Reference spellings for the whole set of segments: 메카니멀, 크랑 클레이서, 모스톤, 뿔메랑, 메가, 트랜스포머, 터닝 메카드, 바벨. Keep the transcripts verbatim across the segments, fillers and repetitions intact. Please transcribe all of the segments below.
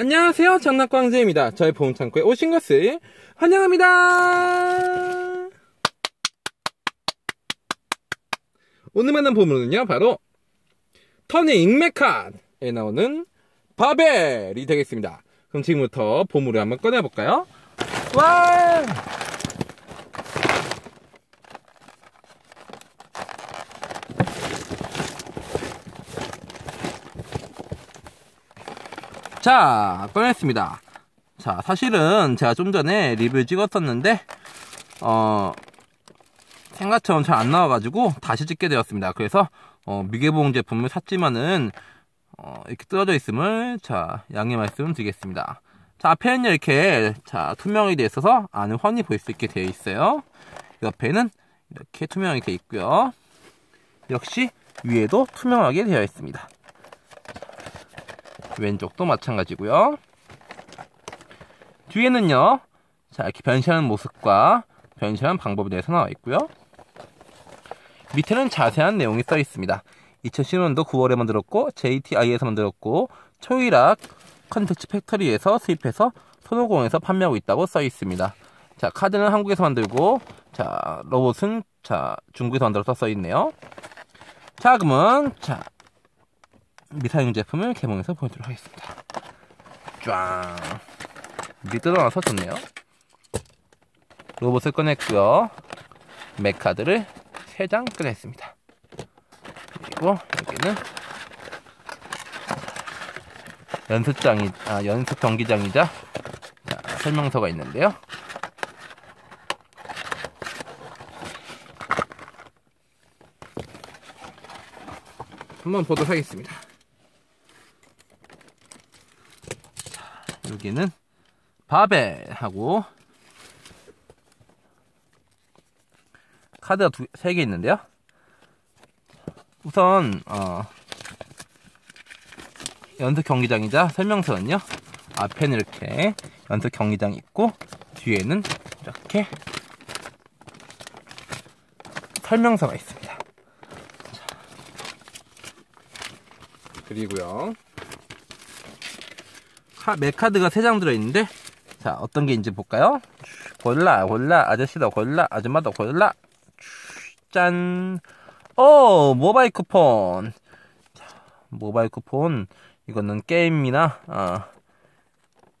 안녕하세요, 장난꽝즈입니다. 저의 보험창고에 오신 것을 환영합니다. 오늘 만난 보물은요, 바로 터닝 메카드에 나오는 바벨이 되겠습니다. 그럼 지금부터 보물을 한번 꺼내볼까요? 와! 자, 꺼냈습니다. 자, 사실은 제가 좀 전에 리뷰 찍었었는데 어 생각처럼 잘 안 나와가지고 다시 찍게 되었습니다. 그래서 어, 미개봉 제품을 샀지만은 어, 이렇게 뜯어져 있음을 자 양해 말씀드리겠습니다. 자, 앞에는 이렇게 자 투명이 되어 있어서 안에 훤히 보일 수 있게 되어 있어요. 옆에는 이렇게 투명이 되어 있고요. 역시 위에도 투명하게 되어 있습니다. 왼쪽도 마찬가지고요. 뒤에는요, 자 이렇게 변신하는 모습과 변신하는 방법에 대해서 나와 있고요. 밑에는 자세한 내용이 써 있습니다. 이천십오 년도 구월에 만들었고 제이티아이에서 만들었고 초일학 컨텐츠 팩토리에서 수입해서 소노공에서 판매하고 있다고 써 있습니다. 자, 카드는 한국에서 만들고 자 로봇은 자 중국에서 만들어서 써 있네요. 자, 그러면 자 미사용 제품을 개봉해서 보여드리도록 하겠습니다. 쫙 미드러나서 좋네요. 로봇을 꺼냈고요. 메카드를 세 장 꺼냈습니다. 그리고 여기는 연습장이 아 연습 경기장이자 자, 설명서가 있는데요. 한번 보도록 하겠습니다. 여기는 바벨하고 카드가 두, 세 개 있는데요. 우선 어, 연습 경기장이자 설명서는요, 앞에는 이렇게 연습 경기장이 있고 뒤에는 이렇게 설명서가 있습니다. 자, 그리고요, 메카드가 세 장 들어있는데 자 어떤 게 있는지 볼까요? 골라 골라 아저씨도 골라 아줌마도 골라. 짠! 오! 모바일 쿠폰! 자, 모바일 쿠폰 이거는 게임이나 어,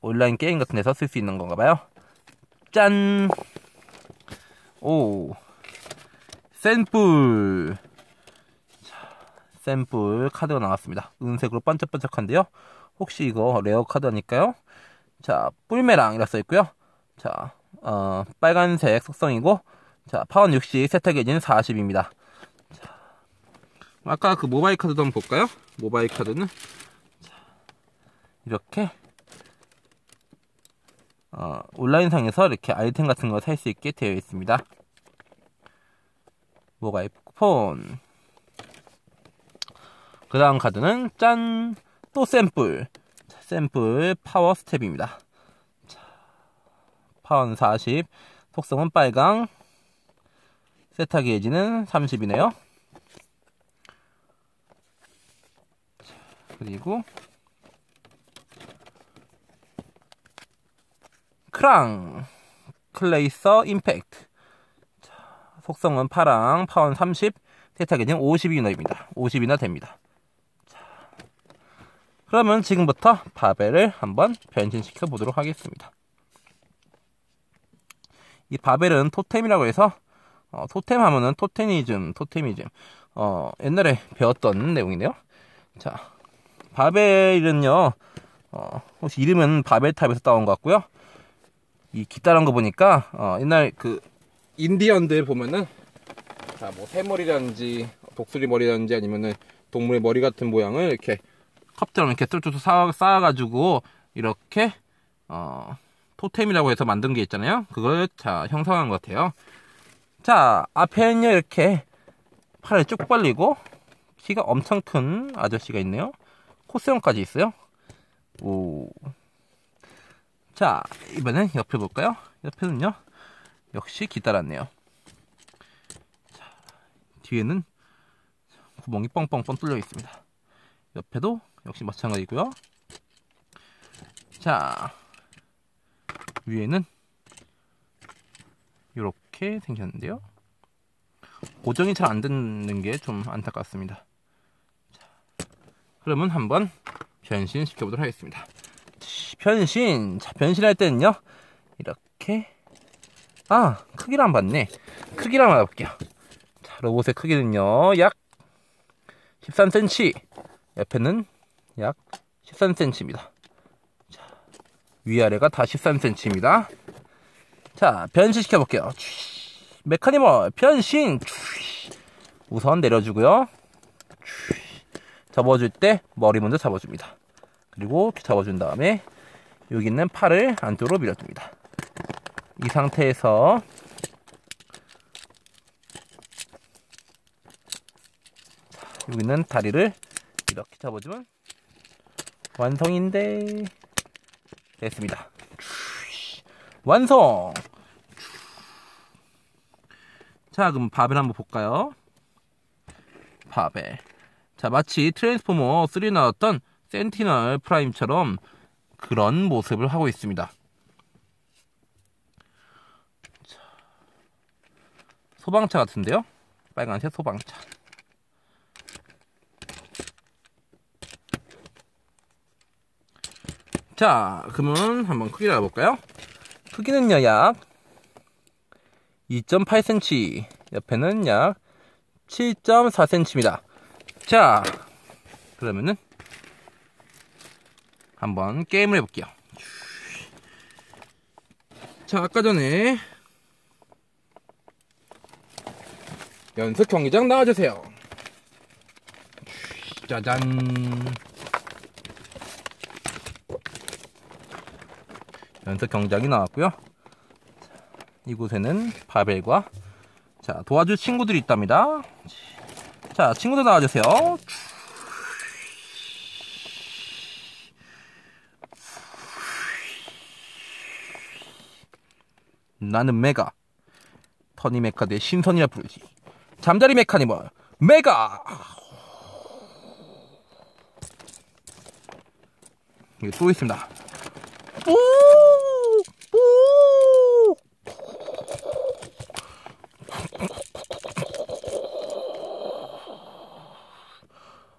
온라인 게임 같은 데서 쓸 수 있는 건가 봐요. 짠! 오! 샘플! 자, 샘플 카드가 나왔습니다. 은색으로 반짝반짝한데요. 혹시 이거 레어 카드니까요. 자, 뿔메랑 이라 써있고요. 자, 어, 빨간색 속성이고, 자, 파원 육십, 세탁에진 사십입니다. 자, 아까 그 모바일 카드도 한번 볼까요? 모바일 카드는 자, 이렇게 어, 온라인상에서 이렇게 아이템 같은 거 살 수 있게 되어 있습니다. 모바일 쿠폰. 그 다음 카드는 짠! 또 샘플, 샘플 파워 스텝입니다. 자, 파워는 사십, 속성은 빨강, 세타 게이지는 삼십이네요. 자, 그리고 크랑 클레이서 임팩트. 자, 속성은 파랑, 파워는 삼십, 세타 게이지는 오십 이너입니다. 오십 이너 됩니다. 그러면 지금부터 바벨을 한번 변신시켜 보도록 하겠습니다. 이 바벨은 토템이라고 해서 어, 토템 하면은 토테니즘, 토테미즘 어, 옛날에 배웠던 내용이네요. 자, 바벨은요 어, 혹시 이름은 바벨탑에서 따온 것 같고요. 이 깃다란 거 보니까 어, 옛날 그 인디언들 보면은 자, 뭐 새머리라든지 독수리머리라든지 아니면은 동물의 머리 같은 모양을 이렇게 컵처럼 이렇게 쫄쫄 쌓아가지고 이렇게 어, 토템이라고 해서 만든 게 있잖아요. 그걸 자 형성한 것 같아요. 자, 앞에는요 이렇게 팔을 쭉 벌리고 키가 엄청 큰 아저씨가 있네요. 코스형까지 있어요. 오. 자, 이번엔 옆에 볼까요? 옆에는요 역시 기다랐네요. 자, 뒤에는 구멍이 뻥뻥뻥 뚫려 있습니다. 옆에도 역시 마찬가지고요. 자, 위에는 이렇게 생겼는데요. 고정이 잘 안 되는 게 좀 안타깝습니다. 자, 그러면 한번 변신 시켜보도록 하겠습니다. 변신! 자, 변신할 때는요, 이렇게. 아, 크기를 안 봤네. 크기를 한번 봐볼게요. 자, 로봇의 크기는요, 약 십삼 센티미터. 옆에는 약 십삼 센티미터입니다. 자, 위아래가 다 십삼 센티미터입니다. 자, 변신시켜볼게요. 메카니멀 변신! 우선 내려주고요. 접어줄 때 머리 먼저 잡아줍니다. 그리고 잡아준 다음에 여기 있는 팔을 안쪽으로 밀어줍니다. 이 상태에서 여기 있는 다리를 이렇게 잡아주면 완성인데 됐습니다. 완성! 자, 그럼 바벨 한번 볼까요? 바벨. 자, 마치 트랜스포머 삼에 나왔던 센티넬 프라임처럼 그런 모습을 하고 있습니다. 자, 소방차 같은데요? 빨간색 소방차. 자, 그러면 한번 크기를 알아볼까요? 크기는요, 약 이 점 팔 센티미터, 옆에는 약 칠 점 사 센티미터입니다. 자, 그러면은 한번 게임을 해볼게요. 자, 아까 전에 연습 경기장 나와주세요. 짜잔. 연습 경기장이 나왔고요. 이곳에는 바벨과 자, 도와줄 친구들이 있답니다. 자, 친구들 나와주세요. 나는 메가, 터닝 메카드의 신선이라 부르지. 잠자리 메카니멀 메가. 이게 또 있습니다.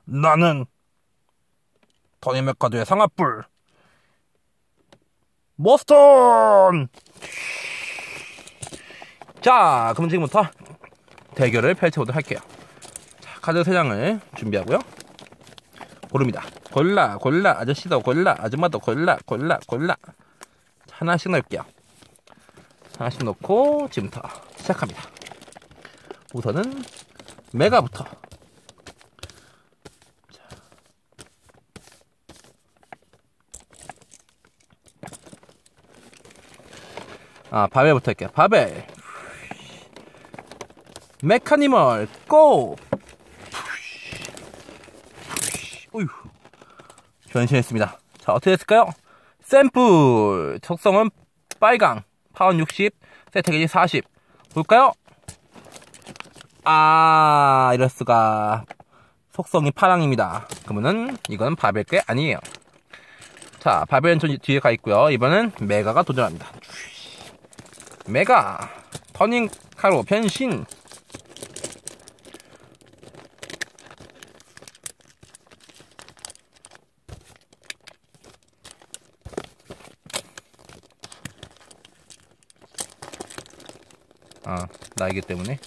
나는 터닝 메카드의 상아뿔 모스톤. 자, 그럼 지금부터 대결을 펼쳐보도록 할게요. 자, 카드 세 장을 준비하고요. 고릅니다. 골라, 골라, 아저씨도 골라, 아줌마도 골라, 골라, 골라. 자, 하나씩 넣을게요. 하나씩 넣고 지금부터 시작합니다. 우선은 메가부터. 자, 아, 바벨부터 할게요. 바벨. 메카니멀 고! 어휴, 변신했습니다. 자, 어떻게 됐을까요? 샘플! 적성은 빨강, 파운 육십, 세트게지 사십. 볼까요? 아, 이럴수가. 속성이 파랑입니다. 그러면은 이건 바벨 게 아니에요. 자, 바벨은 저 뒤에 가 있고요. 이번엔 메가가 도전합니다. 메가! 터닝 카로 변신! 아, 나이기 때문에.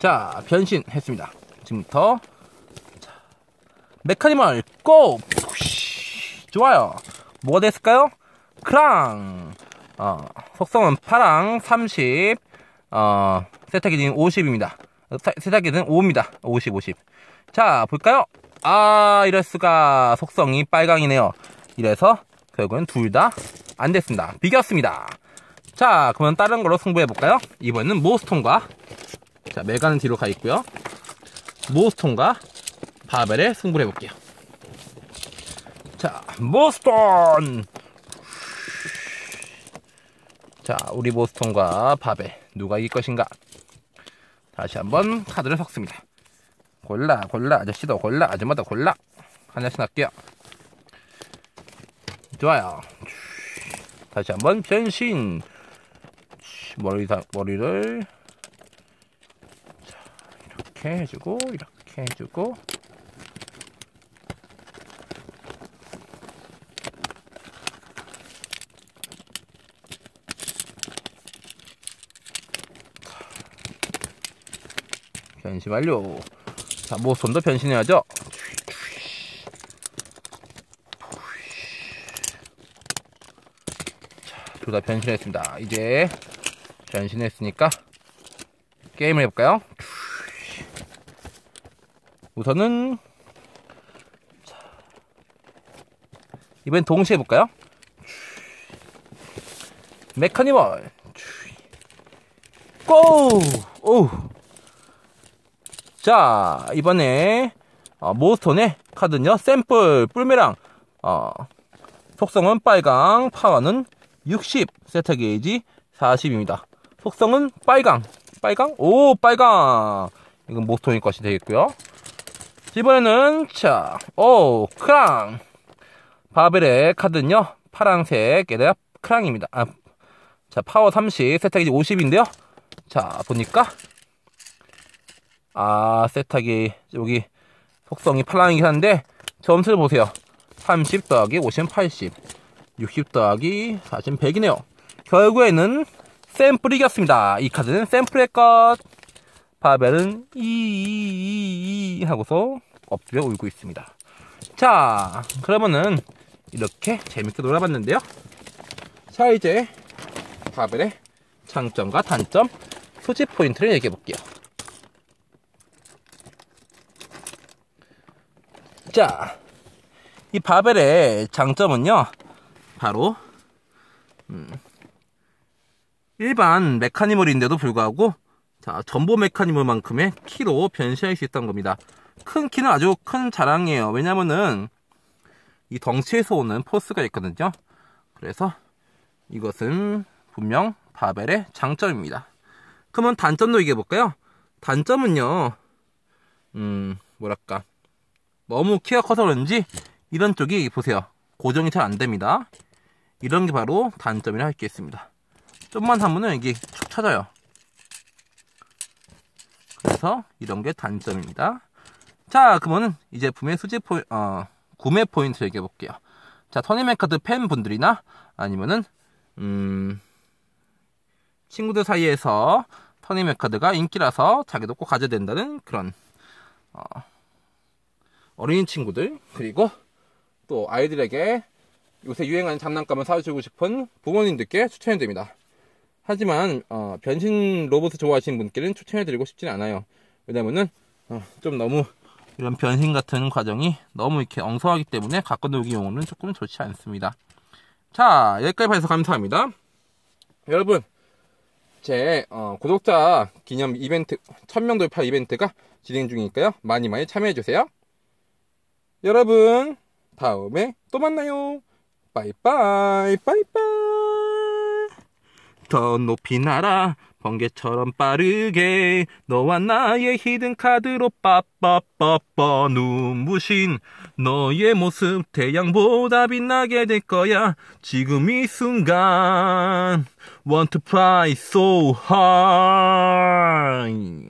자, 변신했습니다. 지금부터 자, 메카니멀 고! 좋아요. 뭐가 됐을까요? 크랑! 어, 속성은 파랑 삼십, 어, 세타 기준 오십입니다. 세타 기준 오입니다. 오십, 오십. 자, 볼까요? 아, 이럴수가. 속성이 빨강이네요. 이래서 결국엔 둘 다 안 됐습니다. 비겼습니다. 자, 그러면 다른 걸로 승부해볼까요? 이번에는 모스톤과, 자, 메가는 뒤로 가있고요. 모스톤과 바벨에 승부를 해볼게요. 자, 모스톤! 자, 우리 모스톤과 바벨, 누가 이길 것인가? 다시 한번 카드를 섞습니다. 골라 골라 아저씨도 골라 아줌마도 골라 하나씩 할게요. 좋아요. 다시 한번 변신. 머리 다, 머리를 자, 이렇게 해주고 이렇게 해주고 변신 완료. 자, 모스톤도 변신해야죠. 자, 둘 다 변신했습니다. 이제 변신했으니까 게임을 해볼까요? 우선은 이번엔 동시에 해볼까요? 메카니멀 고! 오! 자, 이번에 어, 모스톤의 카드는요. 샘플 뿔메랑 어, 속성은 빨강, 파워는 육십, 세타 게이지 사십입니다. 속성은 빨강, 빨강, 오 빨강. 이건 모스톤일 것이 되겠고요. 이번에는 자, 오 크랑. 바벨의 카드는요 파란색에다가 크랑입니다. 아, 자 파워 삼십, 세탁이 오십인데요. 자 보니까 아 세탁이 여기 속성이 파랑이긴 한데 점수를 보세요. 삼십 더하기 오십, 팔십, 육십 더하기 사십, 백이네요. 결국에는 샘플이 이겼습니다. 이 카드는 샘플의 것. 바벨은 이이이이 하고서 엎드려 울고 있습니다. 자, 그러면은 이렇게 재밌게 놀아봤는데요. 자, 이제 바벨의 장점과 단점, 소집 포인트를 얘기해 볼게요. 자, 이 바벨의 장점은요, 바로 음. 일반 메카니멀인데도 불구하고 자 전보 메카니멀만큼의 키로 변신할 수 있다는 겁니다. 큰 키는 아주 큰 자랑이에요. 왜냐면은 이 덩치에서 오는 포스가 있거든요. 그래서 이것은 분명 바벨의 장점입니다. 그러면 단점도 얘기해 볼까요? 단점은요 음 뭐랄까 너무 키가 커서 그런지 이런 쪽이 보세요 고정이 잘 안됩니다. 이런 게 바로 단점이라 할 게 있습니다. 좀만 하면은 이게 쭉 찾아요. 그래서 이런 게 단점입니다. 자, 그러면은 이 제품의 수집 포인, 어, 구매 포인트 얘기해 볼게요. 자, 터닝 메카드 팬분들이나 아니면은 음, 친구들 사이에서 터닝 메카드가 인기라서 자기도 꼭 가져야 된다는 그런 어, 어린 친구들 그리고 또 아이들에게 요새 유행하는 장난감을 사주고 싶은 부모님들께 추천해드립니다. 하지만 어, 변신 로봇을 좋아하시는 분께는 추천해드리고 싶진 않아요. 왜냐면은 어, 좀 너무 이런 변신 같은 과정이 너무 이렇게 엉성하기 때문에 갖고 놀기 용어는 조금 좋지 않습니다. 자, 여기까지 봐주셔서 감사합니다. 여러분, 제 어, 구독자 기념 이벤트 천 명 돌파 이벤트가 진행 중이니까요. 많이 많이 참여해주세요. 여러분, 다음에 또 만나요. 빠이빠이 빠이빠이. 더 높이 날아 번개처럼 빠르게 너와 나의 히든 카드로 빠빠빠빠 눈부신 너의 모습 태양보다 빛나게 될 거야 지금 이 순간 Want to fly so high.